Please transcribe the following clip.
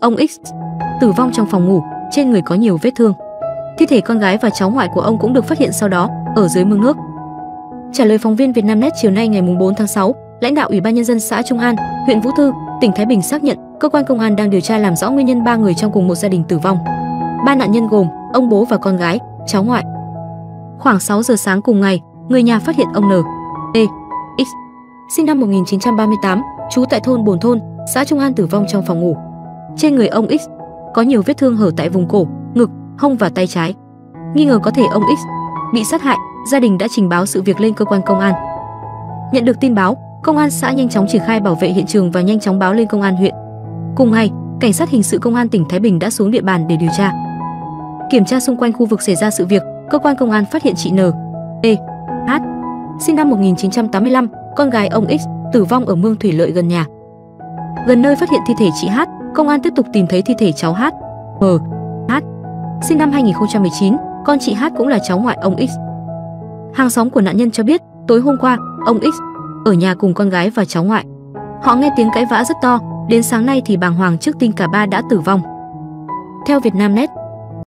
Ông X tử vong trong phòng ngủ, trên người có nhiều vết thương. Thi thể con gái và cháu ngoại của ông cũng được phát hiện sau đó ở dưới mương nước. Trả lời phóng viên Vietnamnet chiều nay ngày 4 tháng 6, lãnh đạo Ủy ban nhân dân xã Trung An, huyện Vũ Thư, tỉnh Thái Bình xác nhận cơ quan công an đang điều tra làm rõ nguyên nhân 3 người trong cùng một gia đình tử vong. 3 nạn nhân gồm ông bố và con gái, cháu ngoại. Khoảng 6 giờ sáng cùng ngày, người nhà phát hiện ông N. E. X. sinh năm 1938, trú tại thôn Bồn Thôn, xã Trung An tử vong trong phòng ngủ. Trên người ông X có nhiều vết thương hở tại vùng cổ, ngực, hông và tay trái. Nghi ngờ có thể ông X bị sát hại, gia đình đã trình báo sự việc lên cơ quan công an. Nhận được tin báo, công an xã nhanh chóng triển khai bảo vệ hiện trường và nhanh chóng báo lên công an huyện. Cùng ngày, cảnh sát hình sự công an tỉnh Thái Bình đã xuống địa bàn để điều tra. Kiểm tra xung quanh khu vực xảy ra sự việc, cơ quan công an phát hiện chị N. E. H. sinh năm 1985, con gái ông X tử vong ở mương thủy lợi gần nhà. Gần nơi phát hiện thi thể chị H, công an tiếp tục tìm thấy thi thể cháu H. M. H. sinh năm 2019, con chị H cũng là cháu ngoại ông X. Hàng xóm của nạn nhân cho biết, tối hôm qua, ông X ở nhà cùng con gái và cháu ngoại. Họ nghe tiếng cãi vã rất to, đến sáng nay thì bàng hoàng trước tin cả ba đã tử vong. Theo Vietnamnet,